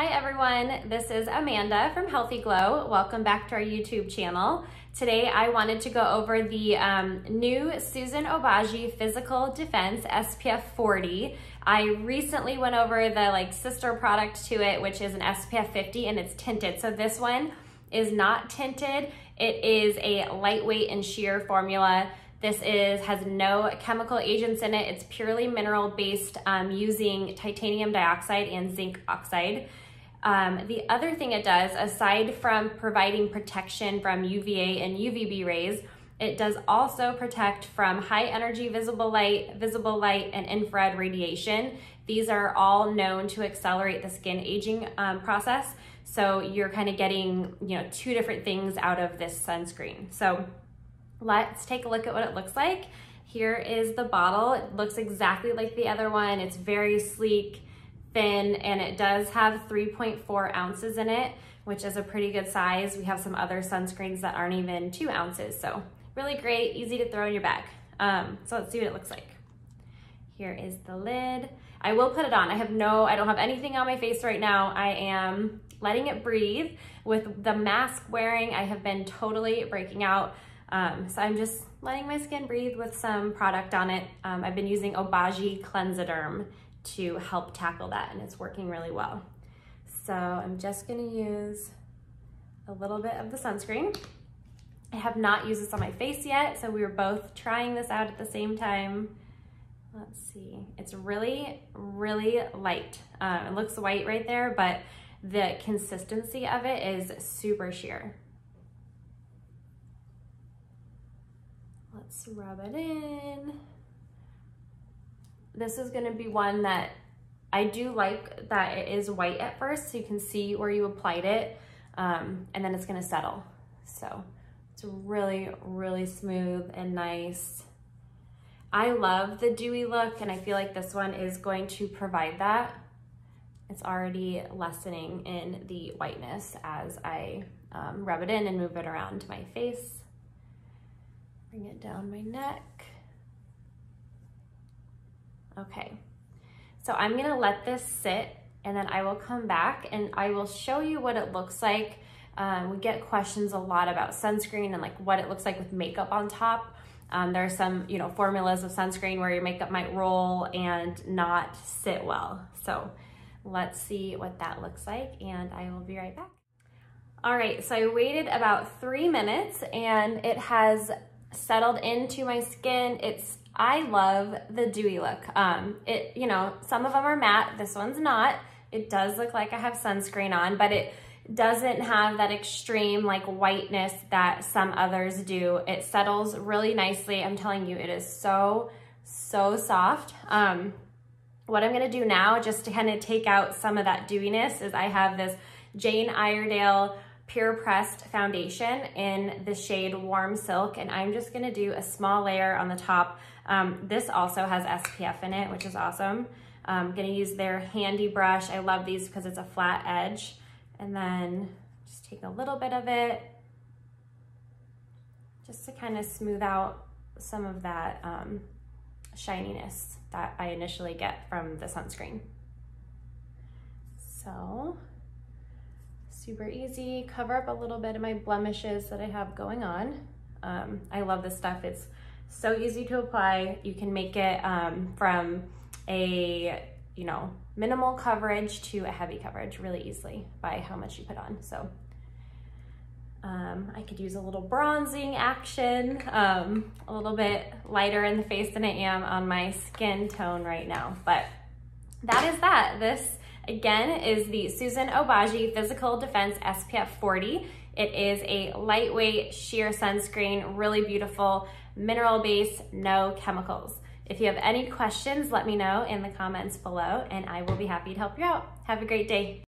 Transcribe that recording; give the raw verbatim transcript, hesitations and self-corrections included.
Hi everyone, this is Amanda from Healthy Glow. Welcome back to our YouTube channel. Today I wanted to go over the um, new Suzan Obagi Physical Defense S P F forty. I recently went over the like sister product to it, which is an S P F fifty, and it's tinted. So this one is not tinted. It is a lightweight and sheer formula. This is has no chemical agents in it. It's purely mineral based um, using titanium dioxide and zinc oxide. Um, the other thing it does, aside from providing protection from U V A and U V B rays, it does also protect from high energy visible light, visible light, and infrared radiation. These are all known to accelerate the skin aging um, process. So you're kind of getting, you know, two different things out of this sunscreen. So let's take a look at what it looks like. Here is the bottle. It looks exactly like the other one. It's very sleek, thin, and it does have three point four ounces in it, which is a pretty good size. We have some other sunscreens that aren't even two ounces. So really great, easy to throw in your bag. Um, so let's see what it looks like. Here is the lid. I will put it on. I have no, I don't have anything on my face right now. I am letting it breathe. With the mask wearing, I have been totally breaking out. Um, so I'm just letting my skin breathe with some product on it. Um, I've been using Obagi Cleanserm to help tackle that, and it's working really well. So I'm just gonna use a little bit of the sunscreen. I have not used this on my face yet, so we were both trying this out at the same time. Let's see, it's really, really light. Um, it looks white right there, but the consistency of it is super sheer. Let's rub it in. This is gonna be one that I do like that it is white at first, so you can see where you applied it, um, and then it's gonna settle. So it's really, really smooth and nice. I love the dewy look, and I feel like this one is going to provide that. It's already lessening in the whiteness as I um, rub it in and move it around to my face. Bring it down my neck. Okay, so I'm gonna let this sit, and then I will come back and I will show you what it looks like. Um, we get questions a lot about sunscreen and like what it looks like with makeup on top. Um, there are some, you know, formulas of sunscreen where your makeup might roll and not sit well. So let's see what that looks like, and I will be right back. All right, so I waited about three minutes and it has settled into my skin. It's, I love the dewy look. Um, it, you know, some of them are matte, this one's not. It does look like I have sunscreen on, but it doesn't have that extreme like whiteness that some others do. It settles really nicely. I'm telling you, it is so, so soft. Um, what I'm gonna do now, just to kind of take out some of that dewiness, is I have this Jane Iredale Pure Pressed foundation in the shade Warm Silk, and I'm just gonna do a small layer on the top. Um, this also has S P F in it, which is awesome. I'm gonna use their handy brush. I love these because it's a flat edge. And then just take a little bit of it just to kind of smooth out some of that um, shininess that I initially get from the sunscreen. So, super easy. Cover up a little bit of my blemishes that I have going on. Um, I love this stuff. It's so easy to apply. You can make it um, from a, you know, minimal coverage to a heavy coverage really easily by how much you put on. So um, I could use a little bronzing action, um, a little bit lighter in the face than I am on my skin tone right now. But that is that. This again is the Suzan Obagi Physical Defense S P F forty. It is a lightweight sheer sunscreen, really beautiful, mineral based, no chemicals. If you have any questions, let me know in the comments below, and I will be happy to help you out. Have a great day.